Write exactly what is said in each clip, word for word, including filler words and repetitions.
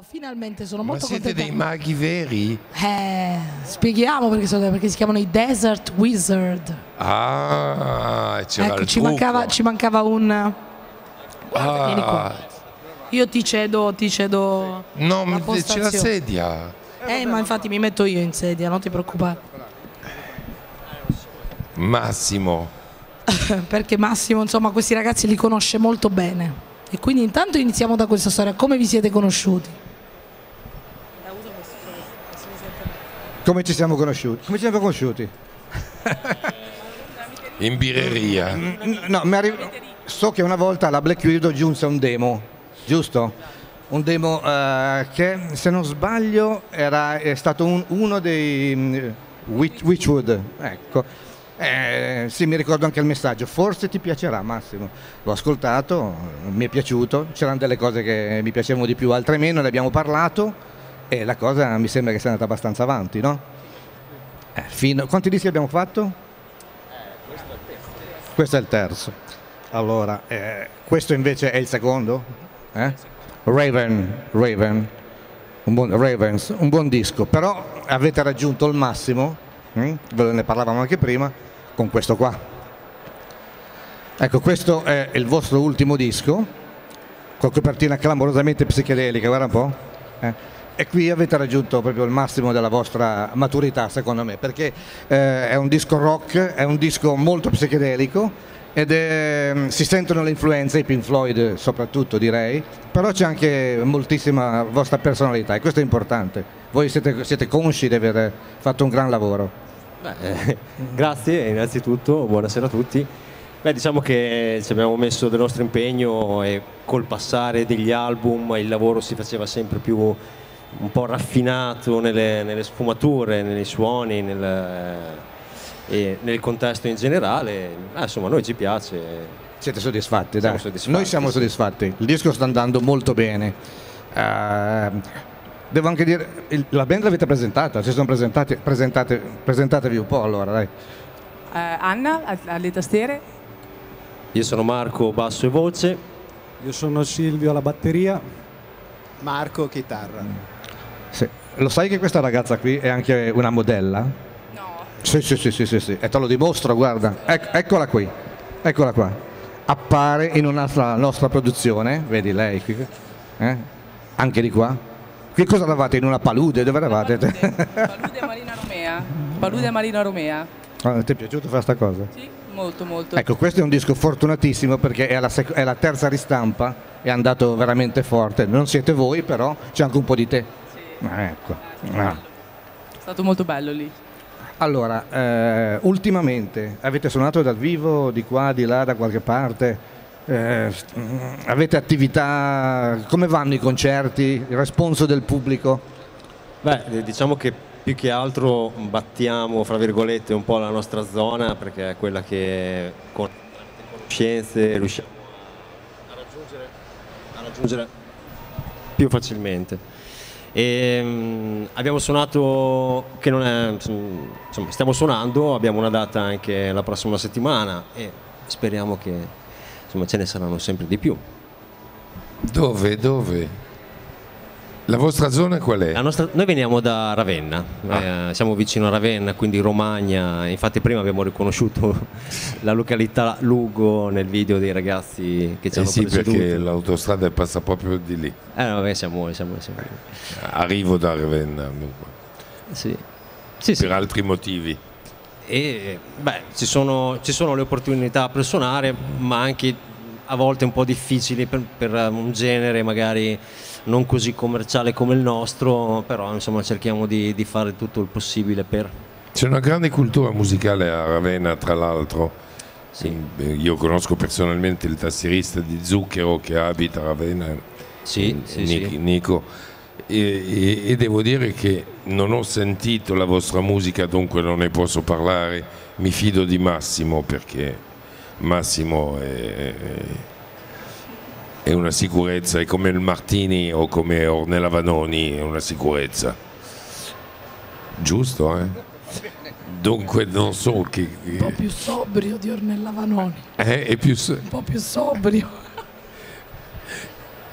Oh, finalmente sono molto contenta. Ma siete dei maghi veri? Eh, spieghiamo perché, sono, perché si chiamano i Desert Wizard. Ah, c'era ecco, il ci mancava, ci mancava un... Guarda, ah. vieni qua. Io ti cedo, ti cedo... No, ma c'è la sedia. Eh, eh ma infatti mi metto io in sedia, non ti preoccupare. Massimo. Perché Massimo, insomma, questi ragazzi li conosce molto bene. E quindi intanto iniziamo da questa storia. Come vi siete conosciuti? Come ci siamo conosciuti? Come ci siamo conosciuti? In birreria. No, mi so che una volta la Black Widow giunse un demo, giusto? Un demo uh, che, se non sbaglio, era, è stato un, uno dei um, Witch, Witchwood. Ecco. Eh, sì, mi ricordo anche il messaggio, forse ti piacerà Massimo, l'ho ascoltato, mi è piaciuto, c'erano delle cose che mi piacevano di più, altre meno, ne abbiamo parlato e la cosa mi sembra che sia andata abbastanza avanti, no? Eh, fino... Quanti dischi abbiamo fatto? Questo è il terzo. Allora, eh, questo invece è il secondo? Eh? Raven, Raven, un buon, Ravens, un buon disco, però avete raggiunto il massimo, hm? Ve ne parlavamo anche prima, con questo qua. Ecco, questo è il vostro ultimo disco con copertina clamorosamente psichedelica, guarda un po', eh? E qui avete raggiunto proprio il massimo della vostra maturità, secondo me, perché eh, è un disco rock, è un disco molto psichedelico ed è, si sentono le influenze, i Pink Floyd soprattutto direi, però c'è anche moltissima vostra personalità e questo è importante. Voi siete, siete consci di aver fatto un gran lavoro. Beh, eh, grazie innanzitutto, buonasera a tutti. Beh, diciamo che ci abbiamo messo del nostro impegno e col passare degli album il lavoro si faceva sempre più un po' raffinato nelle, nelle sfumature, nei suoni, nel, eh, nel contesto in generale. Eh, insomma, a noi ci piace. Siete soddisfatti? Dai. Soddisfatti. Noi siamo soddisfatti, il disco sta andando molto bene. Uh... Devo anche dire, il, la band l'avete presentata, ci sono presentati, presentate, presentatevi un po' allora, dai. Uh, Anna, alle tastiere. Io sono Marco, basso e voce. Io sono Silvio, alla batteria. Marco, chitarra. Sì. Lo sai che questa ragazza qui è anche una modella? No. Sì, sì, sì, sì, sì, sì. E te lo dimostro, guarda. Ec- eccola qui, eccola qua. Appare in un'altra nostra produzione, vedi lei qui, eh? Anche di qua. Che cosa eravate? In una palude? Dove eravate? Palude, palude Marina Romea. Palude Marina Romea. Ah, ti è piaciuto fare sta cosa? Sì, molto molto. Ecco, questo è un disco fortunatissimo perché è la, è la terza ristampa, è andato veramente forte. Non siete voi però, c'è anche un po' di te. Sì. Ah, ecco. Ah. È stato molto bello lì. Allora, eh, ultimamente avete suonato dal vivo, di qua, di là, da qualche parte? Eh, avete attività, come vanno i concerti, il responso del pubblico? Beh, diciamo che più che altro battiamo fra virgolette un po' la nostra zona perché è quella che con conoscenze riusciamo a raggiungere, a raggiungere più facilmente e, um, abbiamo suonato che non è, insomma, stiamo suonando, abbiamo una data anche la prossima settimana e speriamo che insomma ce ne saranno sempre di più. Dove? Dove? La vostra zona qual è? La nostra, noi veniamo da Ravenna, ah. eh, siamo vicino a Ravenna, quindi Romagna, infatti prima abbiamo riconosciuto la località Lugo nel video dei ragazzi che ci eh hanno sì, preceduto. Sì, perché l'autostrada passa proprio di lì. Eh no, beh, siamo, siamo, siamo. Arrivo da Ravenna, sì. Sì, per sì. altri motivi. E, beh, ci sono, ci sono le opportunità per suonare, ma anche a volte un po' difficili per, per un genere magari non così commerciale come il nostro, però insomma cerchiamo di, di fare tutto il possibile per... C'è una grande cultura musicale a Ravenna, tra l'altro. Sì. Io conosco personalmente il tastierista di Zucchero che abita a Ravenna, sì, N- sì, Nico, sì. Nico. E, e, e devo dire che non ho sentito la vostra musica, dunque non ne posso parlare. Mi fido di Massimo perché Massimo è, è una sicurezza, è come il Martini o come Ornella Vanoni, è una sicurezza, giusto? Eh? Dunque non so che... Un po' più sobrio di Ornella Vanoni, eh, è più so... un po' più sobrio.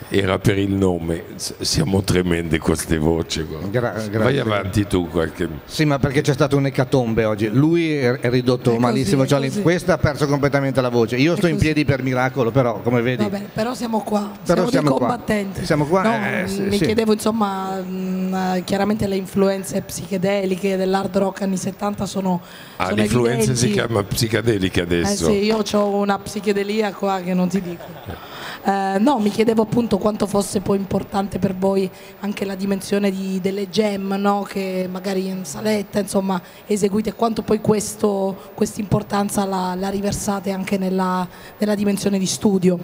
era per il nome. Siamo tremende queste voci. Gra Vai avanti tu qualche... Sì, ma perché c'è stato un'ecatombe oggi. Lui è ridotto è malissimo, così, cioè, questa ha perso completamente la voce. Io è sto così. in piedi per miracolo, però come vedi... Vabbè, però siamo qua, però siamo, siamo dei combattenti. Qua. Siamo qua. No, eh, sì, mi sì. chiedevo insomma, mh, chiaramente le influenze psichedeliche dell'hard rock anni settanta sono... Ah, l'influenza si chiama psichedelica adesso. Eh sì, io ho una psichedelia qua che non ti dico. Uh, no, mi chiedevo appunto quanto fosse poi importante per voi anche la dimensione di, delle jam, no? Che magari in saletta insomma eseguite, quanto poi questo questa importanza la, la riversate anche nella, nella dimensione di studio.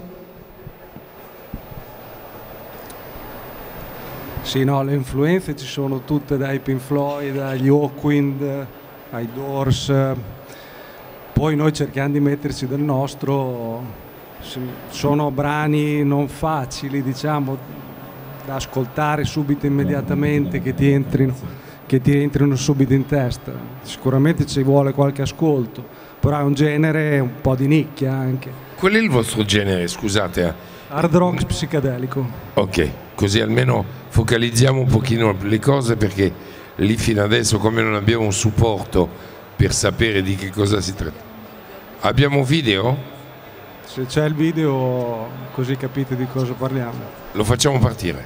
Sì, no, le influenze ci sono tutte, dai Pink Floyd, agli Hawkwind, ai Doors, poi noi cerchiamo di metterci del nostro. Sono brani non facili, diciamo, da ascoltare subito, immediatamente, che ti entrino, che ti entrino subito in testa. Sicuramente ci vuole qualche ascolto, però è un genere un po' di nicchia anche. Qual è il vostro genere, scusate? Hard rock psichedelico. Ok, così almeno focalizziamo un pochino le cose, perché lì fino adesso, come non abbiamo un supporto per sapere di che cosa si tratta. Abbiamo un video? Se c'è il video, così capite di cosa parliamo. Lo facciamo partire.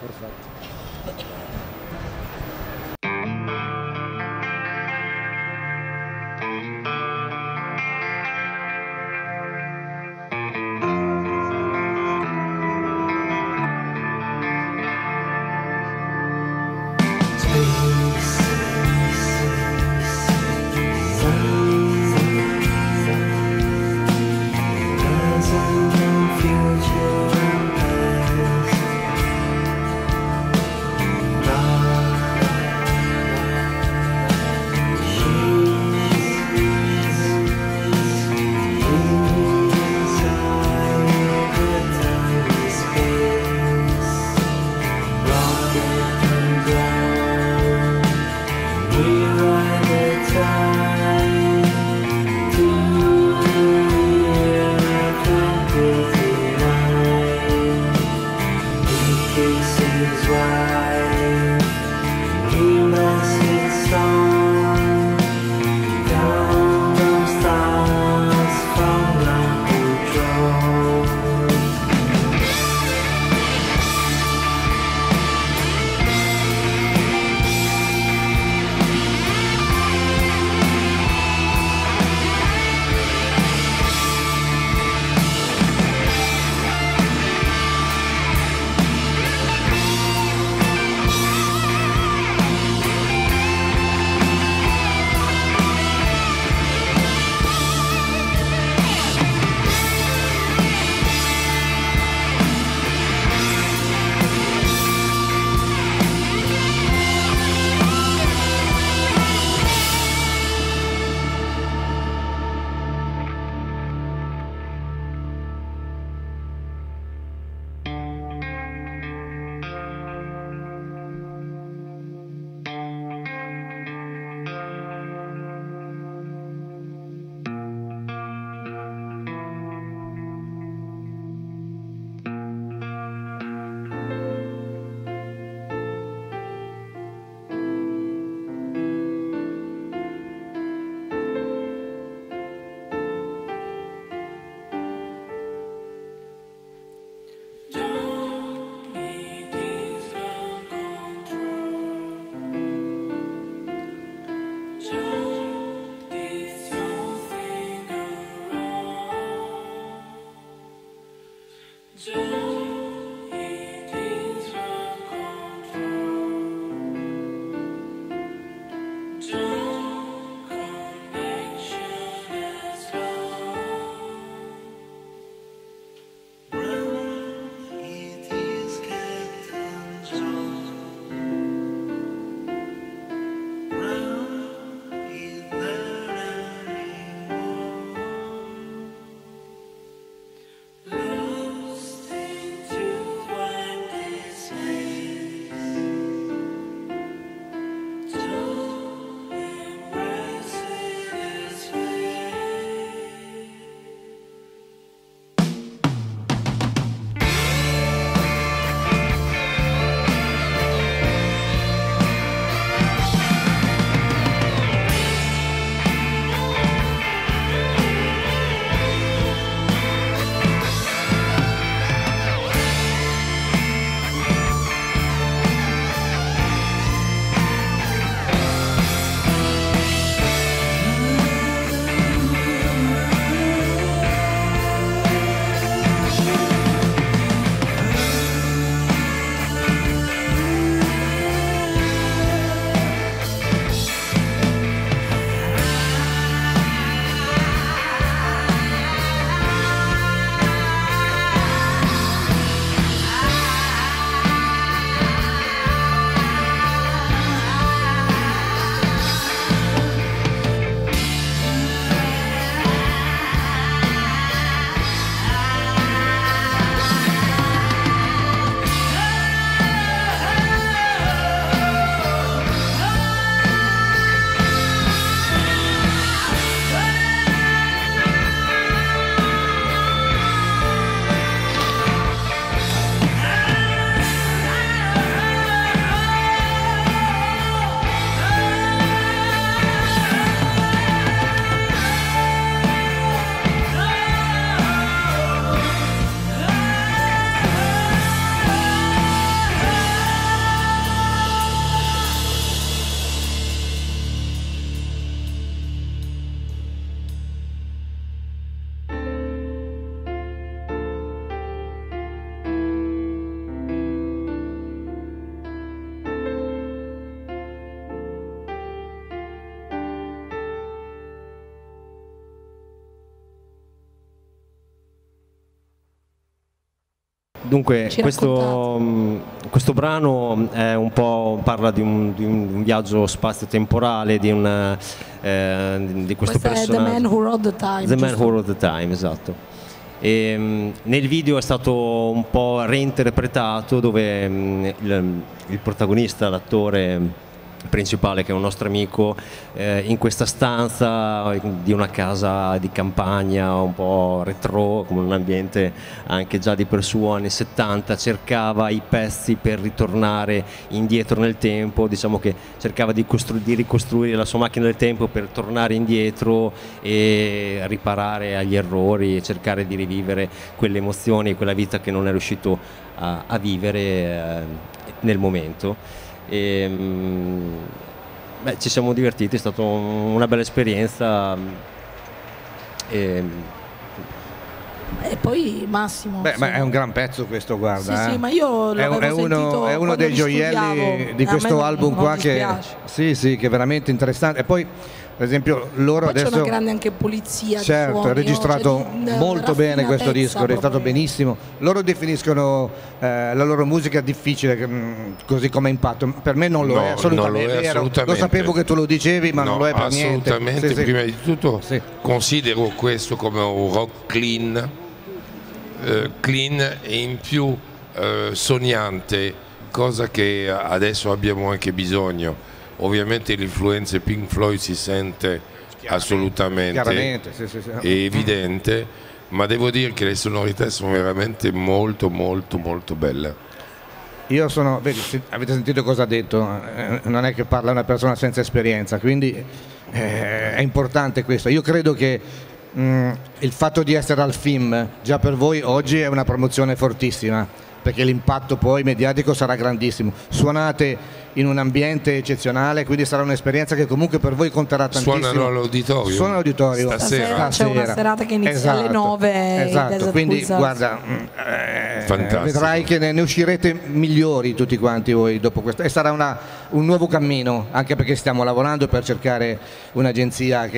Perfetto. Stay Dunque, questo, mh, questo brano è un po', parla di un, di un viaggio spazio-temporale, di, una, eh, di questo Questa personaggio. È The Man Who Rode The Time. The Man Who Rode The Time, esatto. E, mh, nel video è stato un po' reinterpretato, dove mh, il, il protagonista, l'attore principale, che è un nostro amico, eh, in questa stanza di una casa di campagna un po' retro, con un ambiente anche già di per suo anni settanta, cercava i pezzi per ritornare indietro nel tempo, diciamo che cercava di, di ricostruire la sua macchina del tempo per tornare indietro e riparare agli errori e cercare di rivivere quelle emozioni e quella vita che non è riuscito a, a vivere eh, nel momento. E, beh, ci siamo divertiti, è stata una bella esperienza. E, e poi Massimo. Beh, sì. Ma è un gran pezzo questo, guarda. Sì, eh. sì, ma io è, un, è uno, è uno dei gioielli di questo album qua, che sì, sì, che è veramente interessante. E poi, per esempio, loro poi adesso c'è una grande anche pulizia. Certo, è registrato cioè, molto bene questo disco, è registrato benissimo. Loro definiscono eh, la loro musica difficile, mh, così come impatto. Per me non lo no, è, assolutamente. Non lo, è assolutamente. Lo sapevo che tu lo dicevi, ma no, non lo è per niente. Assolutamente, sì, prima sì. di tutto sì. considero questo come un rock clean, eh, clean e in più eh, sognante, cosa che adesso abbiamo anche bisogno. Ovviamente l'influenza Pink Floyd si sente assolutamente, sì, sì, sì. È evidente, ma devo dire che le sonorità sono veramente molto molto molto belle. Io sono, vedi, avete sentito cosa ha detto, non è che parla una persona senza esperienza, quindi eh, è importante questo. Io credo che mh, il fatto di essere al film già per voi oggi è una promozione fortissima, perché l'impatto poi mediatico sarà grandissimo. Suonate in un ambiente eccezionale, quindi sarà un'esperienza che comunque per voi conterà tantissimo. Suonano all'auditorio. Suona all'auditorio. Stasera, Stasera. C'è una serata che inizia esatto, alle nove. Esatto, quindi Wizards. guarda, eh, vedrai che ne uscirete migliori tutti quanti voi dopo questo. E sarà una, un nuovo cammino, anche perché stiamo lavorando per cercare un'agenzia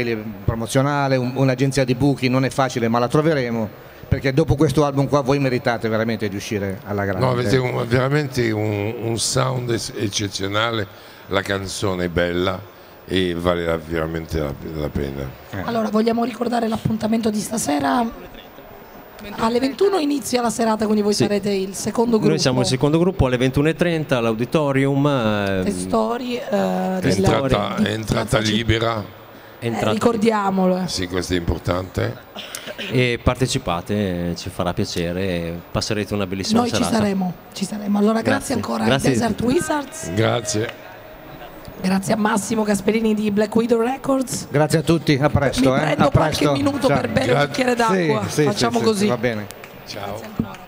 promozionale, un'agenzia di buchi, non è facile, ma la troveremo. Perché dopo questo album qua voi meritate veramente di uscire alla grande. No, avete un, veramente un, un sound eccezionale, la canzone è bella e vale veramente la, la pena. Eh. Allora, vogliamo ricordare l'appuntamento di stasera? Alle ventuno inizia la serata, quindi voi sì. sarete il secondo gruppo. Noi siamo il secondo gruppo, alle ventuno e trenta all'auditorium. Testori, eh, entrata, di... entrata libera. Eh, ricordiamolo. Sì, questo è importante. E partecipate, ci farà piacere, passerete una bellissima Noi serata. Noi ci saremo, ci saremo. Allora grazie, grazie ancora grazie a Desert Wizards. Grazie. Grazie a Massimo Gasperini di Black Widow Records. Grazie a tutti, a presto. Mi eh. prendo a qualche presto. minuto Ciao. per bere un bicchiere d'acqua. Sì, sì, Facciamo sì, così. Sì, va bene. Ciao.